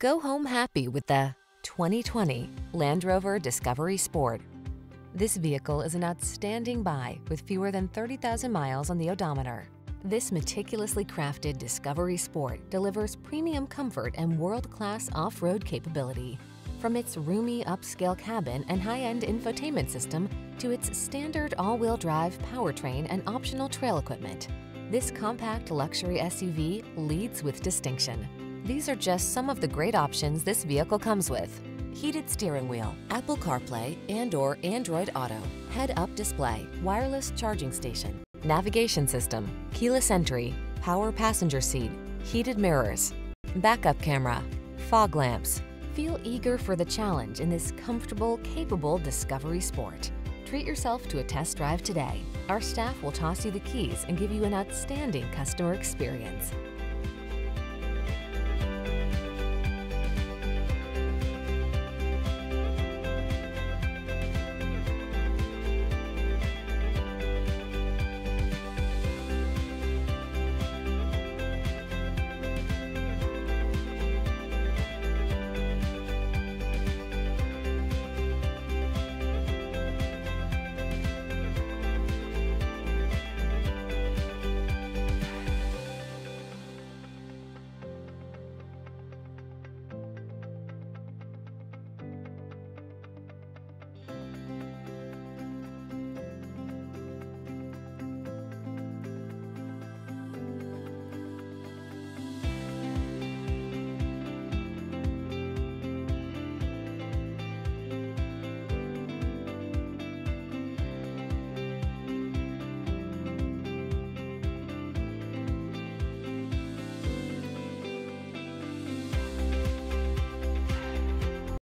Go home happy with the 2020 Land Rover Discovery Sport. This vehicle is an outstanding buy with fewer than 30,000 miles on the odometer. This meticulously crafted Discovery Sport delivers premium comfort and world-class off-road capability. From its roomy upscale cabin and high-end infotainment system to its standard all-wheel drive powertrain and optional trail equipment, this compact luxury SUV leads with distinction. These are just some of the great options this vehicle comes with: heated steering wheel, Apple CarPlay and/or Android Auto, head-up display, wireless charging station, navigation system, keyless entry, power passenger seat, heated mirrors, backup camera, fog lamps. Feel eager for the challenge in this comfortable, capable Discovery Sport. Treat yourself to a test drive today. Our staff will toss you the keys and give you an outstanding customer experience.